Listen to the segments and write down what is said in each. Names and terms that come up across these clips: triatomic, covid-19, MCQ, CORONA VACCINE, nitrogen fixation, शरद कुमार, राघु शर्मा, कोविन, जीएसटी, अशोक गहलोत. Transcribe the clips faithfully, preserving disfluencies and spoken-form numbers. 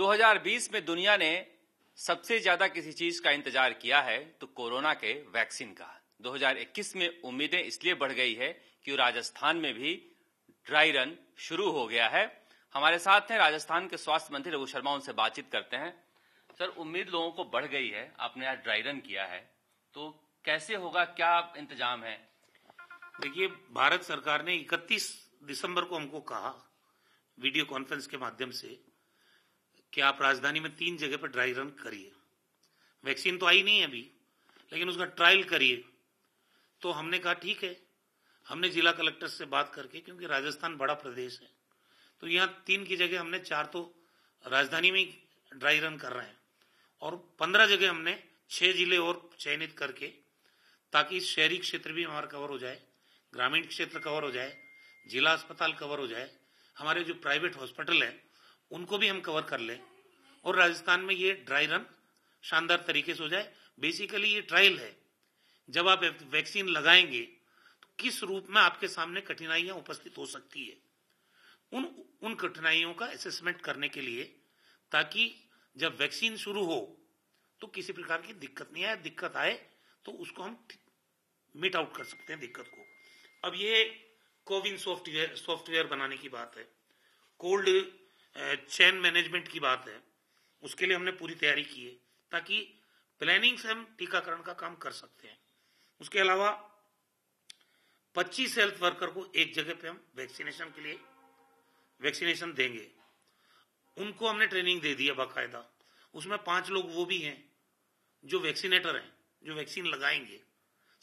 दो हज़ार बीस में दुनिया ने सबसे ज्यादा किसी चीज का इंतजार किया है तो कोरोना के वैक्सीन का। दो हज़ार इक्कीस में उम्मीदें इसलिए बढ़ गई है कि राजस्थान में भी ड्राई रन शुरू हो गया है। हमारे साथ हैं राजस्थान के स्वास्थ्य मंत्री राघु शर्मा, उनसे बातचीत करते हैं। सर, उम्मीद लोगों को बढ़ गई है, आपने आज ड्राई रन किया है, तो कैसे होगा, क्या इंतजाम है? देखिए, भारत सरकार ने इकतीस दिसंबर को हमको कहा वीडियो कॉन्फ्रेंस के माध्यम से कि आप राजधानी में तीन जगह पर ड्राई रन करिए। वैक्सीन तो आई नहीं है अभी, लेकिन उसका ट्रायल करिए। तो हमने कहा ठीक है, हमने जिला कलेक्टर से बात करके, क्योंकि राजस्थान बड़ा प्रदेश है, तो यहाँ तीन की जगह हमने चार तो राजधानी में ड्राई रन कर रहे हैं और पंद्रह जगह हमने छह जिले और चयनित करके, ताकि शहरी क्षेत्र भी हमारा कवर हो जाए, ग्रामीण क्षेत्र कवर हो जाए, जिला अस्पताल कवर हो जाए, हमारे जो प्राइवेट हॉस्पिटल है उनको भी हम कवर कर लें और राजस्थान में ये ड्राई रन शानदार तरीके से हो जाए। बेसिकली ये ट्रायल है, जब आप वैक्सीन लगाएंगे तो किस रूप में आपके सामने कठिनाइयां उपस्थित हो सकती है, उन उन कठिनाइयों का असेसमेंट करने के लिए, ताकि जब वैक्सीन शुरू हो तो किसी प्रकार की दिक्कत नहीं आए, दिक्कत आए तो उसको हम मीट आउट कर सकते हैं दिक्कत को। अब ये कोविन सॉफ्टवेयर सॉफ्टवेयर बनाने की बात है, कोल्ड चेन मैनेजमेंट की बात है, उसके लिए हमने पूरी तैयारी की है, ताकि प्लानिंग से हम टीकाकरण का काम कर सकते हैं। उसके अलावा पच्चीस हेल्थ वर्कर को एक जगह पे हम वैक्सीनेशन के लिए वैक्सीनेशन देंगे, उनको हमने ट्रेनिंग दे दी है बाकायदा। उसमें पांच लोग वो भी हैं जो वैक्सीनेटर हैं, जो वैक्सीन लगाएंगे,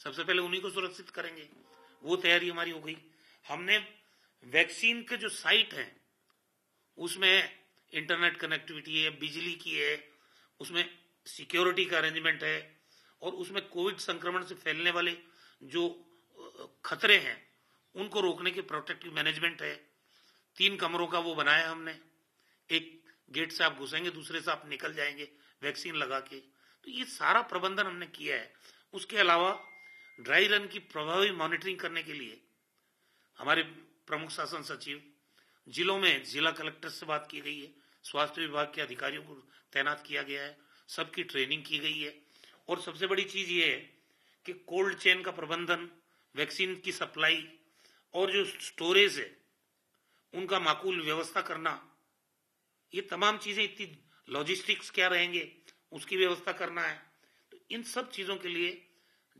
सबसे पहले उन्हीं को सुरक्षित करेंगे, वो तैयारी हमारी हो गई। हमने वैक्सीन के जो साइट हैं उसमें इंटरनेट कनेक्टिविटी है, बिजली की है, उसमें सिक्योरिटी का अरेंजमेंट है और उसमें कोविड संक्रमण से फैलने वाले जो खतरे हैं उनको रोकने के प्रोटेक्टिव मैनेजमेंट है। तीन कमरों का वो बनाया हमने, एक गेट से आप घुसेंगे, दूसरे से आप निकल जाएंगे वैक्सीन लगा के। तो ये सारा प्रबंधन हमने किया है। उसके अलावा ड्राई रन की प्रभावी मॉनिटरिंग करने के लिए हमारे प्रमुख शासन सचिव, जिलों में जिला कलेक्टर से बात की गई है, स्वास्थ्य विभाग के अधिकारियों को तैनात किया गया है, सबकी ट्रेनिंग की गई है। और सबसे बड़ी चीज ये है कि कोल्ड चेन का प्रबंधन, वैक्सीन की सप्लाई और जो स्टोरेज है उनका माकूल व्यवस्था करना, ये तमाम चीजें, इतनी लॉजिस्टिक्स क्या रहेंगे उसकी व्यवस्था करना है। तो इन सब चीजों के लिए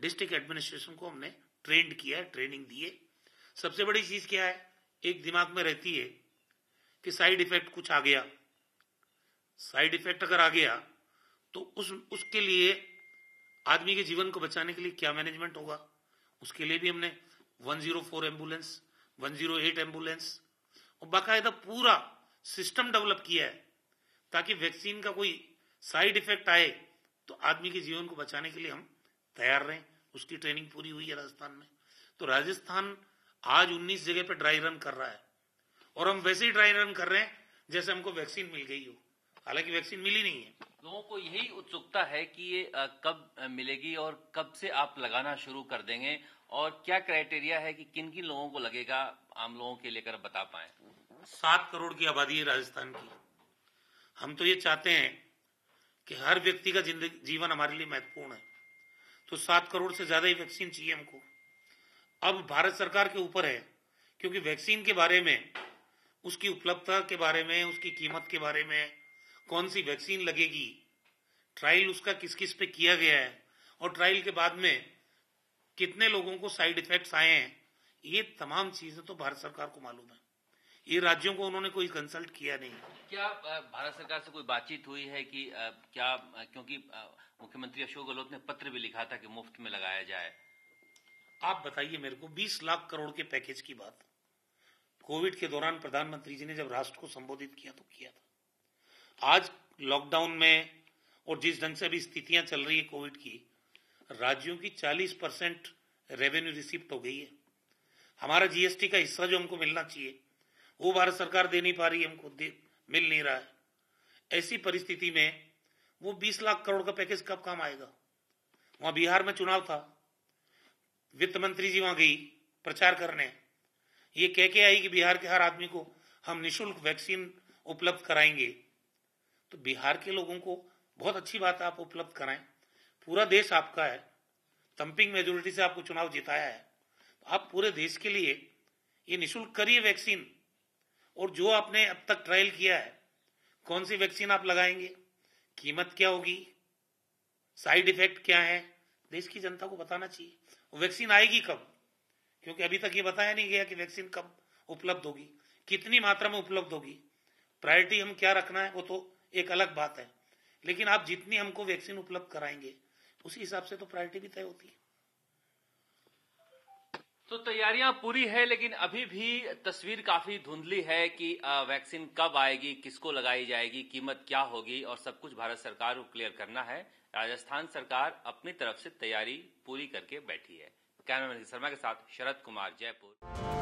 डिस्ट्रिक्ट एडमिनिस्ट्रेशन को हमने ट्रेंड किया है, ट्रेनिंग दी है। सबसे बड़ी चीज क्या है, एक दिमाग में रहती है कि साइड इफेक्ट कुछ आ गया, साइड इफेक्ट अगर आ गया तो उस उसके लिए आदमी के जीवन को बचाने के लिए क्या मैनेजमेंट होगा, उसके लिए भी हमने एक सौ चार एम्बुलेंस, एक सौ आठ एम्बुलेंस और बाकायदा पूरा सिस्टम डेवलप किया है, ताकि वैक्सीन का कोई साइड इफेक्ट आए तो आदमी के जीवन को बचाने के लिए हम तैयार रहें। उसकी ट्रेनिंग पूरी हुई है राजस्थान में। तो राजस्थान आज उन्नीस जगह पर ड्राई रन कर रहा है और हम वैसे ही ड्राई रन कर रहे हैं जैसे हमको वैक्सीन मिल गई हो, हालांकि वैक्सीन मिली नहीं है। लोगों को यही उत्सुकता है कि ये कब मिलेगी और कब से आप लगाना शुरू कर देंगे और क्या क्राइटेरिया है कि किन किन लोगों को लगेगा, आम लोगों के लेकर बता पाए। सात करोड़ की आबादी है राजस्थान की, हम तो ये चाहते हैं कि हर व्यक्ति का जिंदगी जीवन हमारे लिए महत्वपूर्ण है, तो सात करोड़ से ज्यादा ही वैक्सीन चाहिए हमको। अब भारत सरकार के ऊपर है, क्योंकि वैक्सीन के बारे में, उसकी उपलब्धता के बारे में, उसकी कीमत के बारे में, कौन सी वैक्सीन लगेगी, ट्रायल उसका किस किस पे किया गया है और ट्रायल के बाद में कितने लोगों को साइड इफेक्ट्स आए हैं, ये तमाम चीजें तो भारत सरकार को मालूम है। ये राज्यों को उन्होंने कोई कंसल्ट किया नहीं। क्या भारत सरकार से कोई बातचीत हुई है कि क्या, क्योंकि मुख्यमंत्री अशोक गहलोत ने पत्र भी लिखा था कि मुफ्त में लगाया जाए। आप बताइए मेरे को, बीस लाख करोड़ के पैकेज की बात कोविड के दौरान प्रधानमंत्री जी ने जब राष्ट्र को संबोधित किया तो किया था। आज लॉकडाउन में और जिस ढंग से अभी स्थितियां चल रही है कोविड की, राज्यों की चालीस परसेंट रेवेन्यू रिसिप्ट हो गई है। हमारा जीएसटी का हिस्सा जो हमको मिलना चाहिए वो भारत सरकार दे नहीं पा रही है, हमको दे, मिल नहीं रहा है। ऐसी परिस्थिति में वो बीस लाख करोड़ का पैकेज कब काम आएगा? वहां बिहार में चुनाव था, वित्त मंत्री जी वहां गई प्रचार करने, ये कह के आई कि बिहार के हर आदमी को हम निशुल्क वैक्सीन उपलब्ध कराएंगे। तो बिहार के लोगों को बहुत अच्छी बात आप उपलब्ध कराएं। पूरा देश आपका है, थंपिंग मेजोरिटी से आपको चुनाव जिताया है, तो आप पूरे देश के लिए ये निःशुल्क करिए वैक्सीन। और जो आपने अब तक ट्रायल किया है, कौन सी वैक्सीन आप लगाएंगे, कीमत क्या होगी, साइड इफेक्ट क्या है, देश की जनता को बताना चाहिए। वैक्सीन आएगी कब, क्योंकि अभी तक ये बताया नहीं गया कि वैक्सीन कब उपलब्ध होगी, कितनी मात्रा में उपलब्ध होगी। प्रायोरिटी हम क्या रखना है वो तो एक अलग बात है, लेकिन आप जितनी हमको वैक्सीन उपलब्ध कराएंगे उसी हिसाब से तो प्रायोरिटी भी तय होती है। तो तैयारियां पूरी है, लेकिन अभी भी तस्वीर काफी धुंधली है कि वैक्सीन कब आएगी, किसको लगाई जाएगी, कीमत क्या होगी, और सब कुछ भारत सरकार को क्लियर करना है। राजस्थान सरकार अपनी तरफ से तैयारी पूरी करके बैठी है। कैमरामैन शर्मा के साथ शरद कुमार, जयपुर।